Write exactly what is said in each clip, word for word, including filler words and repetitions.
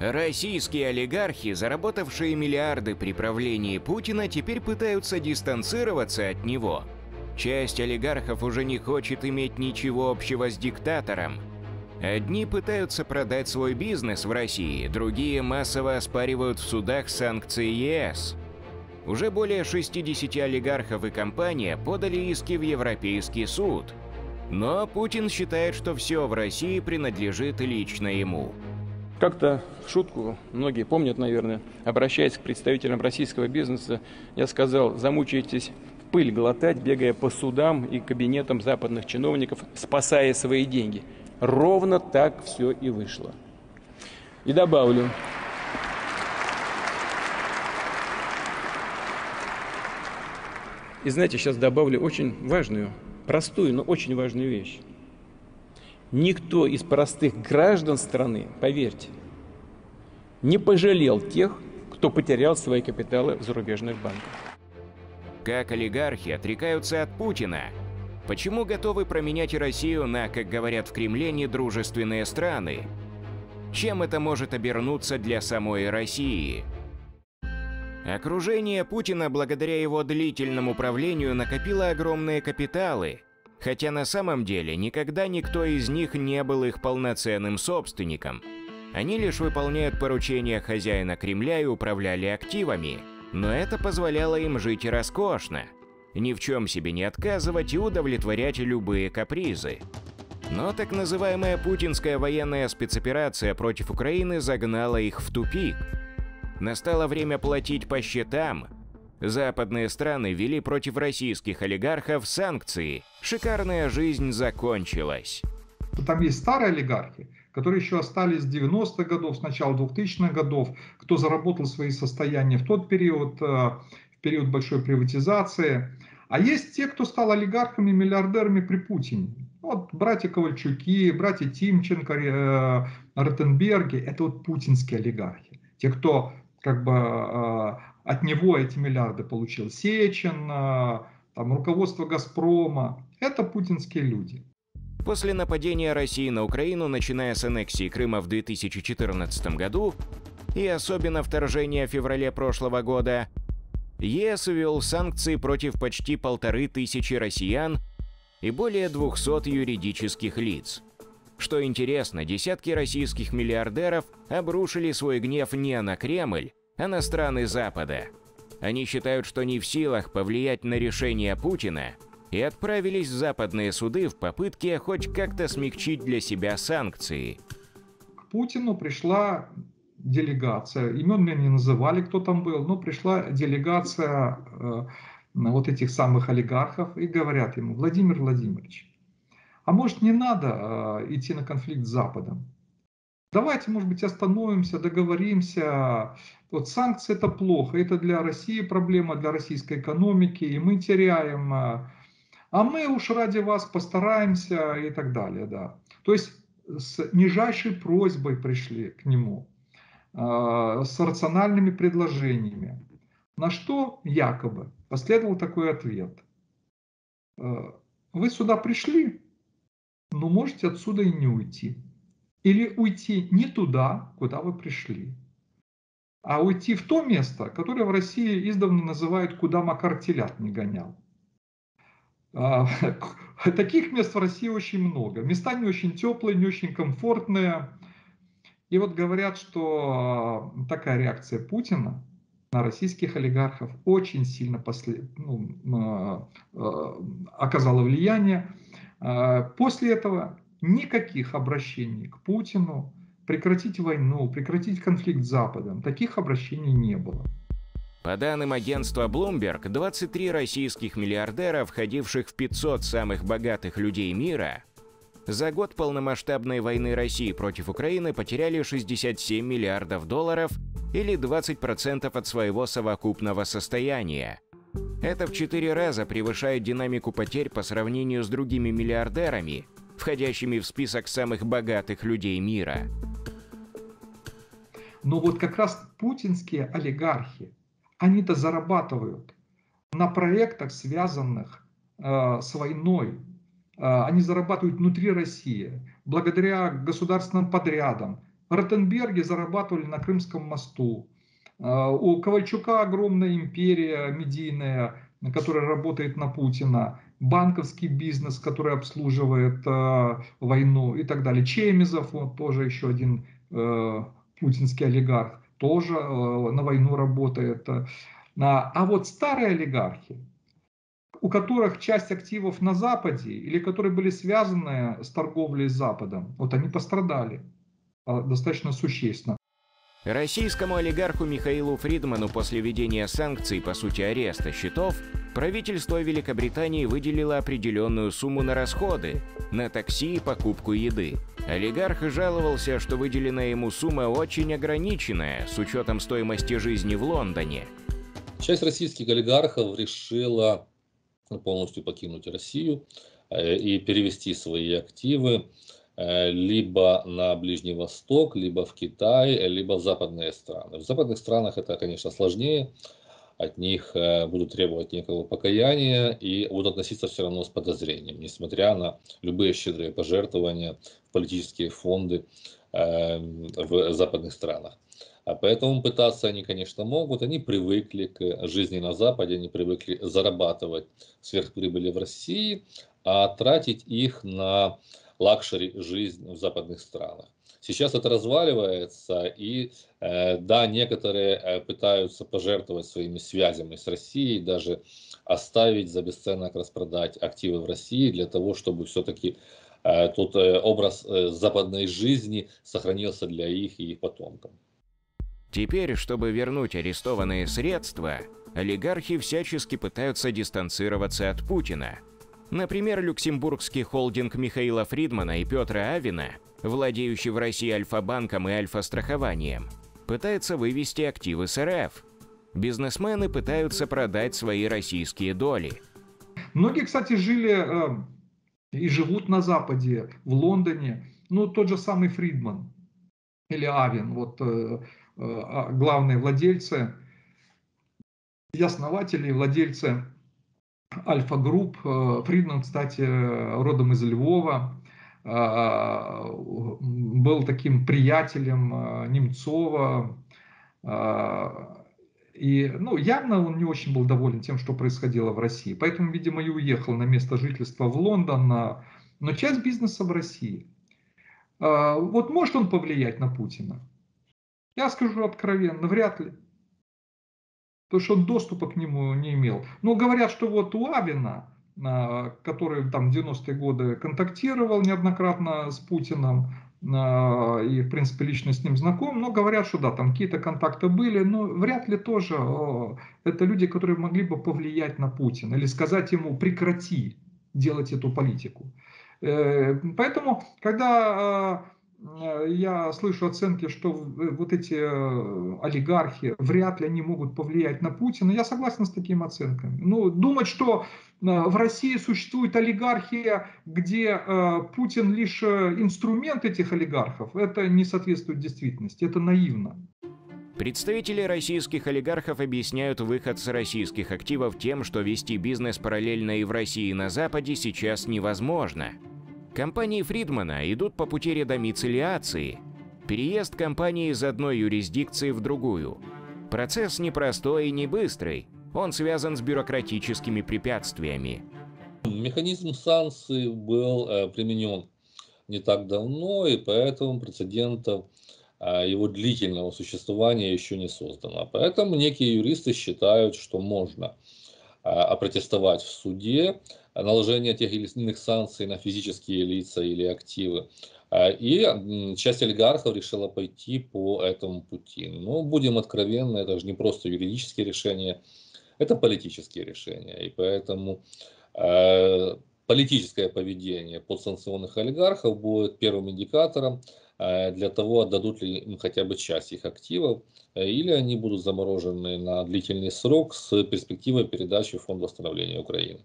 Российские олигархи, заработавшие миллиарды при правлении Путина, теперь пытаются дистанцироваться от него. Часть олигархов уже не хочет иметь ничего общего с диктатором. Одни пытаются продать свой бизнес в России, другие массово оспаривают в судах санкции Е С. Уже более шестидесяти олигархов и компания подали иски в Европейский суд. Но Путин считает, что все в России принадлежит лично ему. Как-то в шутку, многие помнят, наверное, обращаясь к представителям российского бизнеса, я сказал: замучаетесь пыль глотать, бегая по судам и кабинетам западных чиновников, спасая свои деньги. Ровно так все и вышло. И добавлю. И знаете, сейчас добавлю очень важную, простую, но очень важную вещь. Никто из простых граждан страны, поверьте, не пожалел тех, кто потерял свои капиталы в зарубежных банках. Как олигархи отрекаются от Путина? Почему готовы променять Россию на, как говорят в Кремле, недружественные страны? Чем это может обернуться для самой России? Окружение Путина благодаря его длительному правлению накопило огромные капиталы, хотя на самом деле никогда никто из них не был их полноценным собственником. Они лишь выполняют поручения хозяина Кремля и управляли активами, но это позволяло им жить роскошно, ни в чем себе не отказывать и удовлетворять любые капризы. Но так называемая путинская военная спецоперация против Украины загнала их в тупик. Настало время платить по счетам. Западные страны ввели против российских олигархов санкции. Шикарная жизнь закончилась. Там есть старые олигархи, которые еще остались с девяностых годов, с начала двухтысячных годов, кто заработал свои состояния в тот период, в период большой приватизации. А есть те, кто стал олигархами, миллиардерами при Путине. Вот братья Ковальчуки, братья Тимченко, Ротенберги, это вот путинские олигархи. Те, кто как бы от него эти миллиарды получил. Сечин, там, руководство Газпрома, это путинские люди. После нападения России на Украину, начиная с аннексии Крыма в две тысячи четырнадцатом году и особенно вторжения в феврале прошлого года, Е С ввел санкции против почти полторы тысячи россиян и более двухсот юридических лиц. Что интересно, десятки российских миллиардеров обрушили свой гнев не на Кремль, а на страны Запада. Они считают, что не в силах повлиять на решение Путина, и отправились в западные суды в попытке хоть как-то смягчить для себя санкции. К Путину пришла делегация, имен мне не называли, кто там был, но пришла делегация э, вот этих самых олигархов, и говорят ему: Владимир Владимирович, а может, не надо э, идти на конфликт с Западом? Давайте, может быть, остановимся, договоримся. Вот санкции – это плохо, это для России проблема, для российской экономики, и мы теряем. А мы уж ради вас постараемся и так далее. Да. То есть с нижайшей просьбой пришли к нему, э, с рациональными предложениями. На что якобы последовал такой ответ. Э, вы сюда пришли, но можете отсюда и не уйти. Или уйти не туда, куда вы пришли, а уйти в то место, которое в России издавна называют «куда Макар телят не гонял». Таких мест в России очень много. Места не очень теплые, не очень комфортные. И вот говорят, что такая реакция Путина на российских олигархов очень сильно после, ну, оказала влияние. После этого никаких обращений к Путину, прекратить войну, прекратить конфликт с Западом, таких обращений не было. По данным агентства Bloomberg, двадцать три российских миллиардера, входивших в пятьсот самых богатых людей мира, за год полномасштабной войны России против Украины потеряли шестьдесят семь миллиардов долларов или двадцать процентов от своего совокупного состояния. Это в четыре раза превышает динамику потерь по сравнению с другими миллиардерами, входящими в список самых богатых людей мира. Но вот как раз путинские олигархи, они-то зарабатывают на проектах, связанных э, с войной. Э, они зарабатывают внутри России, благодаря государственным подрядам, Ротенберги зарабатывали на Крымском мосту. У Ковальчука огромная империя медийная, которая работает на Путина. Банковский бизнес, который обслуживает э, войну и так далее. Чемизов, вот тоже еще один э, путинский олигарх, тоже э, на войну работает. А, а вот старые олигархи, у которых часть активов на Западе, или которые были связаны с торговлей с Западом, вот они пострадали достаточно существенно. Российскому олигарху Михаилу Фридману после введения санкций, по сути ареста счетов, правительство Великобритании выделило определенную сумму на расходы, на такси и покупку еды. Олигарх жаловался, что выделенная ему сумма очень ограниченная, с учетом стоимости жизни в Лондоне. Часть российских олигархов решила полностью покинуть Россию и перевести свои активы либо на Ближний Восток, либо в Китай, либо в западные страны. В западных странах это, конечно, сложнее. От них будут требовать некого покаяния и будут относиться все равно с подозрением, несмотря на любые щедрые пожертвования в политические фонды в западных странах. А поэтому пытаться они, конечно, могут. Они привыкли к жизни на Западе, они привыкли зарабатывать сверхприбыли в России, а тратить их на лакшери жизнь в западных странах. Сейчас это разваливается, и э, да, некоторые э, пытаются пожертвовать своими связями с Россией, даже оставить за бесценок распродать активы в России для того, чтобы все-таки э, тот э, образ э, западной жизни сохранился для их и их потомков. Теперь, чтобы вернуть арестованные средства, олигархи всячески пытаются дистанцироваться от Путина. Например, люксембургский холдинг Михаила Фридмана и Петра Авена, владеющий в России Альфа-банком и Альфа-страхованием, пытается вывести активы с РФ. Бизнесмены пытаются продать свои российские доли. Многие, кстати, жили э, и живут на Западе, в Лондоне. Ну, тот же самый Фридман или Авен, вот э, э, главные владельцы и основатели, владельцы Альфа-групп. Фридман, кстати, родом из Львова, был таким приятелем Немцова. И, ну, явно он не очень был доволен тем, что происходило в России. Поэтому, видимо, и уехал на место жительства в Лондон. Но часть бизнеса в России. Вот может он повлиять на Путина? Я скажу откровенно, вряд ли. Потому что он доступа к нему не имел. Но говорят, что вот у Авена, который там в девяностые годы контактировал неоднократно с Путиным и, в принципе, лично с ним знаком, но говорят, что да, там какие-то контакты были, но вряд ли тоже это люди, которые могли бы повлиять на Путина или сказать ему прекрати делать эту политику. Поэтому, когда я слышу оценки, что вот эти олигархи вряд ли они могут повлиять на Путина, я согласен с такими оценками. Ну, думать, что в России существует олигархия, где Путин лишь инструмент этих олигархов, это не соответствует действительности, это наивно. Представители российских олигархов объясняют выход с российских активов тем, что вести бизнес параллельно и в России, и на Западе сейчас невозможно. Компании Фридмана идут по пути редомицилиации – переезд компании из одной юрисдикции в другую. Процесс непростой и не быстрый, он связан с бюрократическими препятствиями. Механизм санкций был э, применен не так давно, и поэтому прецедентов э, его длительного существования еще не создано. Поэтому некие юристы считают, что можно э, опротестовать в суде наложение тех или иных санкций на физические лица или активы. И часть олигархов решила пойти по этому пути. Но будем откровенны, это же не просто юридические решения, это политические решения. И поэтому э, политическое поведение подсанкционных олигархов будет первым индикатором э, для того, отдадут ли им хотя бы часть их активов, э, или они будут заморожены на длительный срок с перспективой передачи в Фонд восстановления Украины.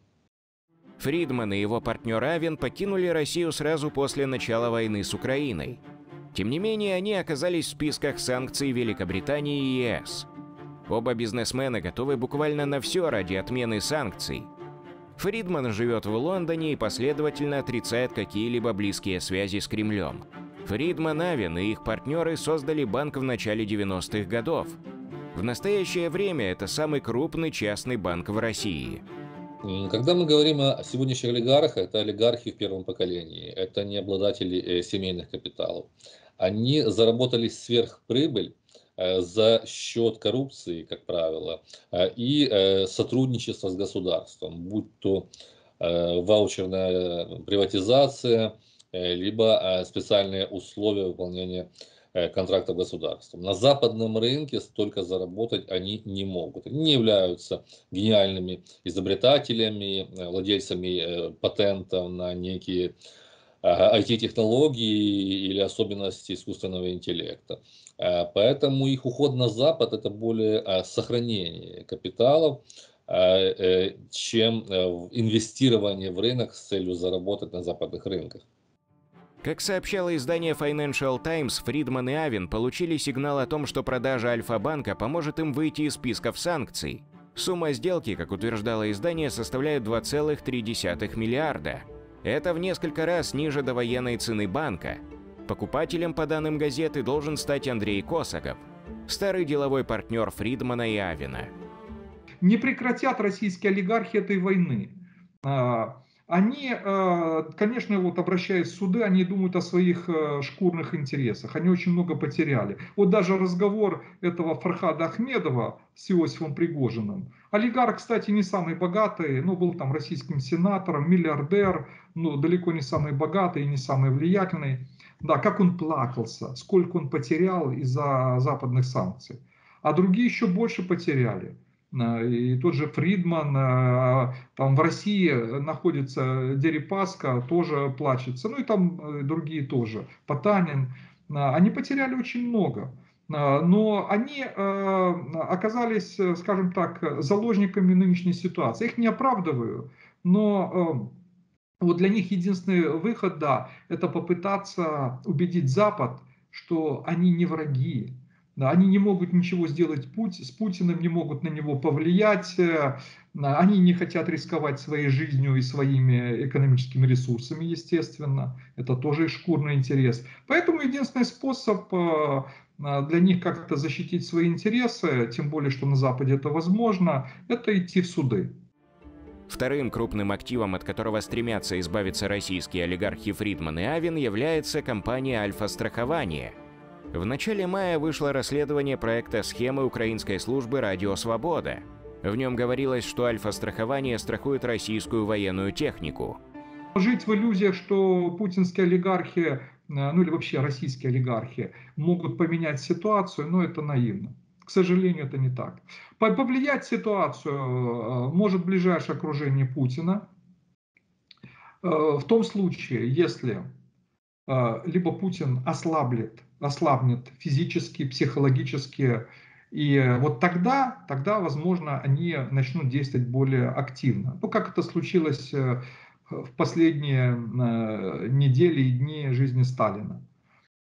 Фридман и его партнер Авен покинули Россию сразу после начала войны с Украиной. Тем не менее, они оказались в списках санкций Великобритании и ЕС. Оба бизнесмена готовы буквально на все ради отмены санкций. Фридман живет в Лондоне и последовательно отрицает какие-либо близкие связи с Кремлем. Фридман, Авен и их партнеры создали банк в начале девяностых годов. В настоящее время это самый крупный частный банк в России. Когда мы говорим о сегодняшних олигархах, это олигархи в первом поколении, это не обладатели семейных капиталов. Они заработали сверхприбыль за счет коррупции, как правило, и сотрудничества с государством, будь то ваучерная приватизация, либо специальные условия выполнения контрактов государством. На западном рынке столько заработать они не могут. Они не являются гениальными изобретателями, владельцами патентов на некие ай ти-технологии или особенности искусственного интеллекта. Поэтому их уход на Запад – это более сохранение капиталов, чем инвестирование в рынок с целью заработать на западных рынках. Как сообщало издание Financial Times, Фридман и Авен получили сигнал о том, что продажа Альфа-банка поможет им выйти из списков санкций. Сумма сделки, как утверждало издание, составляет два целых три десятых миллиарда. Это в несколько раз ниже довоенной цены банка. Покупателем, по данным газеты, должен стать Андрей Косогов, старый деловой партнер Фридмана и Авена. Не прекратят российские олигархи этой войны. Они, конечно, вот обращаясь в суды, они думают о своих шкурных интересах. Они очень много потеряли. Вот даже разговор этого Фархада Ахмедова с Иосифом Пригожиным. Олигарх, кстати, не самый богатый, но был там российским сенатором, миллиардер, но далеко не самый богатый и не самый влиятельный. Да, как он плакался, сколько он потерял из-за западных санкций. А другие еще больше потеряли. И тот же Фридман, там в России находится Дерипаска, тоже плачется, ну и там другие тоже, Потанин. Они потеряли очень много, но они оказались, скажем так, заложниками нынешней ситуации. Я их не оправдываю, но вот для них единственный выход, да, это попытаться убедить Запад, что они не враги. Они не могут ничего сделать с Путиным, не могут на него повлиять, они не хотят рисковать своей жизнью и своими экономическими ресурсами, естественно. Это тоже их шкурный интерес. Поэтому единственный способ для них как-то защитить свои интересы, тем более, что на Западе это возможно, это идти в суды. Вторым крупным активом, от которого стремятся избавиться российские олигархи Фридман и Авен, является компания «Альфа-страхование». В начале мая вышло расследование проекта схемы украинской службы «Радио Свобода». В нем говорилось, что «Альфа-страхование» страхует российскую военную технику. Жить в иллюзиях, что путинские олигархи, ну или вообще российские олигархи, могут поменять ситуацию, но это наивно. К сожалению, это не так. Повлиять ситуацию может ближайшее окружение Путина в том случае, если либо Путин ослаблет, ослабнет физически, психологически, и вот тогда, тогда, возможно, они начнут действовать более активно. Ну, как это случилось в последние недели и дни жизни Сталина.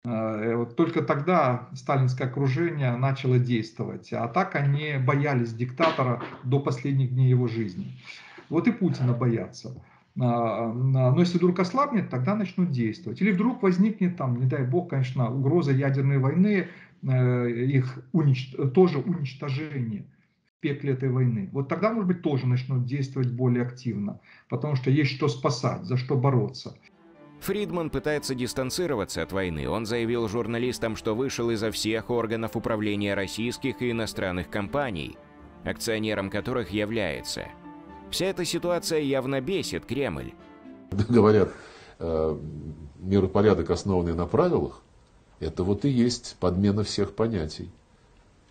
Вот только тогда сталинское окружение начало действовать, а так они боялись диктатора до последних дней его жизни. Вот и Путина боятся. Но если вдруг ослабнет, тогда начнут действовать. Или вдруг возникнет, там, не дай бог, конечно, угроза ядерной войны, их унич... тоже уничтожение в пекле этой войны. Вот тогда, может быть, тоже начнут действовать более активно, потому что есть что спасать, за что бороться. Фридман пытается дистанцироваться от войны. Он заявил журналистам, что вышел изо всех органов управления российских и иностранных компаний, акционером которых является. Вся эта ситуация явно бесит Кремль. Говорят, мир и порядок, основанный на правилах, это вот и есть подмена всех понятий.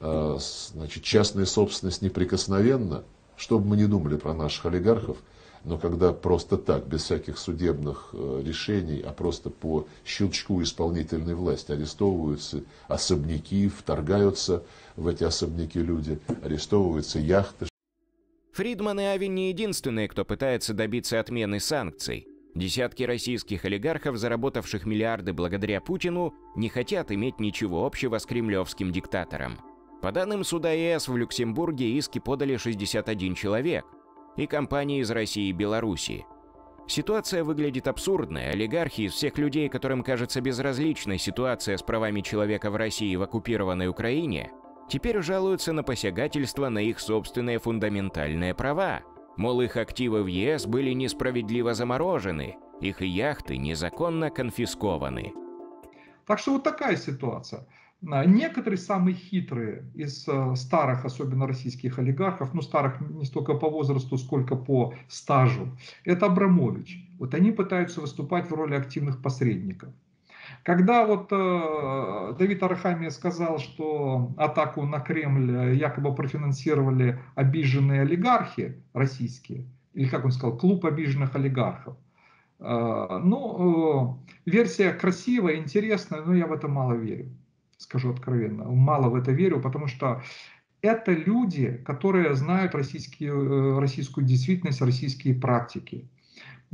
Значит, частная собственность неприкосновенна, что бы мы ни думали про наших олигархов, но когда просто так, без всяких судебных решений, а просто по щелчку исполнительной власти арестовываются особняки, вторгаются в эти особняки люди, арестовываются яхты. Фридман и Авен не единственные, кто пытается добиться отмены санкций. Десятки российских олигархов, заработавших миллиарды благодаря Путину, не хотят иметь ничего общего с кремлевским диктатором. По данным суда ЕС, в Люксембурге иски подали шестьдесят один человек и компании из России и Беларуси. Ситуация выглядит абсурдной. Олигархи из всех людей, которым кажется безразличной ситуация с правами человека в России и в оккупированной Украине, теперь жалуются на посягательство на их собственные фундаментальные права. Мол, их активы в ЕС были несправедливо заморожены, их яхты незаконно конфискованы. Так что вот такая ситуация. Некоторые самые хитрые из старых, особенно российских олигархов, ну старых не столько по возрасту, сколько по стажу, это Абрамович. Вот они пытаются выступать в роли активных посредников. Когда вот э, Давид Арахамия сказал, что атаку на Кремль якобы профинансировали обиженные олигархи российские, или как он сказал, клуб обиженных олигархов, э, ну, э, версия красивая, интересная, но я в это мало верю, скажу откровенно, мало в это верю, потому что это люди, которые знают российские, российскую действительность, российские практики.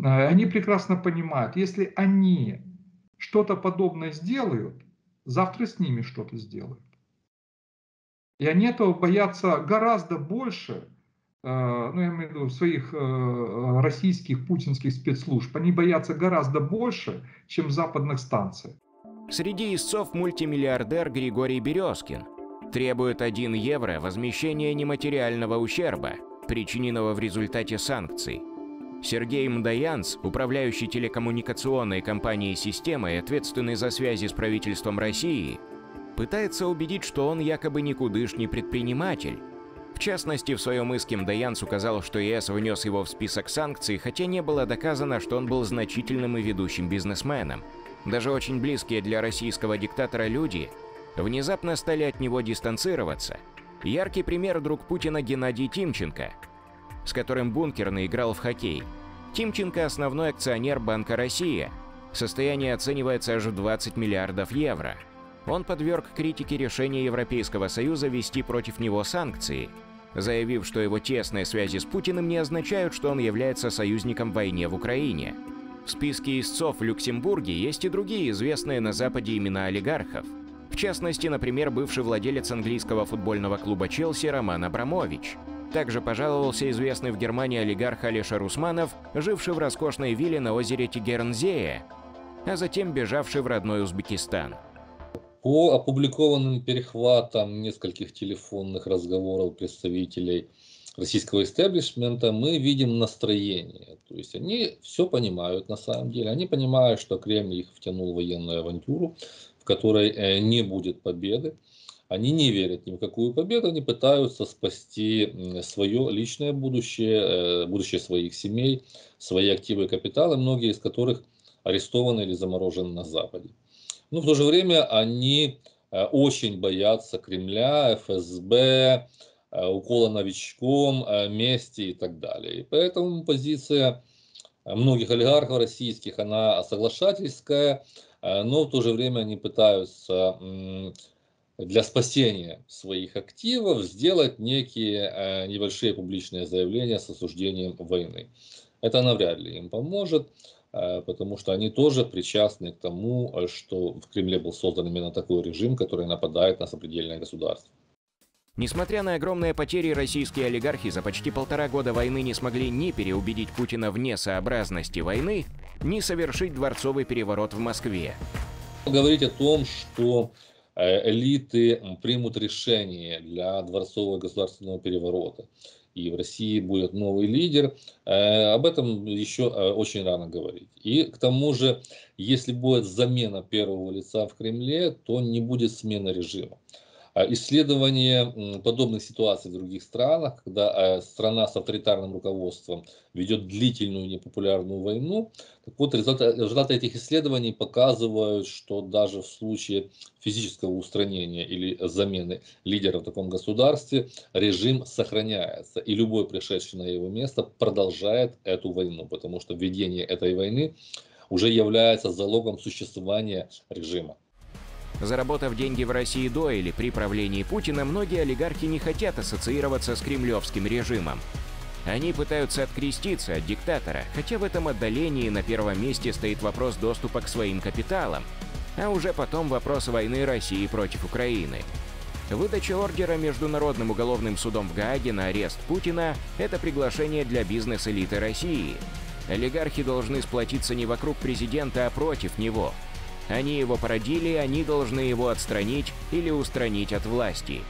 Они прекрасно понимают, если они что-то подобное сделают, завтра с ними что-то сделают. И они этого боятся гораздо больше, ну я имею в виду своих российских, путинских спецслужб, они боятся гораздо больше, чем западных станций. Среди истцов мультимиллиардер Григорий Березкин требует один евро возмещения нематериального ущерба, причиненного в результате санкций. Сергей Мдаянц, управляющий телекоммуникационной компанией «Система» и ответственный за связи с правительством России, пытается убедить, что он якобы никудышний предприниматель. В частности, в своем иске Мдаянц указал, что ЕС внес его в список санкций, хотя не было доказано, что он был значительным и ведущим бизнесменом. Даже очень близкие для российского диктатора люди внезапно стали от него дистанцироваться. Яркий пример — друг Путина Геннадий Тимченко, с которым Бункерный играл в хоккей. Тимченко – основной акционер Банка Россия. Состояние оценивается аж в двадцать миллиардов евро. Он подверг критике решение Европейского Союза ввести против него санкции, заявив, что его тесные связи с Путиным не означают, что он является союзником в войне в Украине. В списке истцов в Люксембурге есть и другие известные на Западе имена олигархов. В частности, например, бывший владелец английского футбольного клуба «Челси» Роман Абрамович. Также пожаловался известный в Германии олигарх Алишер Усманов, живший в роскошной вилле на озере Тигернзее, а затем бежавший в родной Узбекистан. По опубликованным перехватам нескольких телефонных разговоров представителей российского истеблишмента мы видим настроение. То есть они все понимают на самом деле. Они понимают, что Кремль их втянул в военную авантюру, в которой не будет победы. Они не верят ни в какую победу, они пытаются спасти свое личное будущее, будущее своих семей, свои активы и капиталы, многие из которых арестованы или заморожены на Западе. Но в то же время они очень боятся Кремля, ФСБ, укола новичком, мести и так далее. И поэтому позиция многих олигархов российских, она соглашательская, но в то же время они пытаются для спасения своих активов сделать некие небольшие публичные заявления с осуждением войны. Это навряд ли им поможет, потому что они тоже причастны к тому, что в Кремле был создан именно такой режим, который нападает на сопредельное государство. Несмотря на огромные потери, российские олигархи за почти полтора года войны не смогли ни переубедить Путина в несообразности войны, ни совершить дворцовый переворот в Москве. Говорить о том, что элиты примут решение для дворцового государственного переворота, и в России будет новый лидер, об этом еще очень рано говорить. И к тому же, если будет замена первого лица в Кремле, то не будет смены режима. Исследование подобных ситуаций в других странах, когда страна с авторитарным руководством ведет длительную непопулярную войну, так вот результаты, результаты этих исследований показывают, что даже в случае физического устранения или замены лидера в таком государстве режим сохраняется, и любой пришедший на его место продолжает эту войну, потому что введение этой войны уже является залогом существования режима. Заработав деньги в России до или при правлении Путина, многие олигархи не хотят ассоциироваться с кремлевским режимом. Они пытаются откреститься от диктатора, хотя в этом отдалении на первом месте стоит вопрос доступа к своим капиталам, а уже потом вопрос войны России против Украины. Выдача ордера Международным уголовным судом в Гааге на арест Путина – это приглашение для бизнес-элиты России. Олигархи должны сплотиться не вокруг президента, а против него. Они его породили, они должны его отстранить или устранить от власти.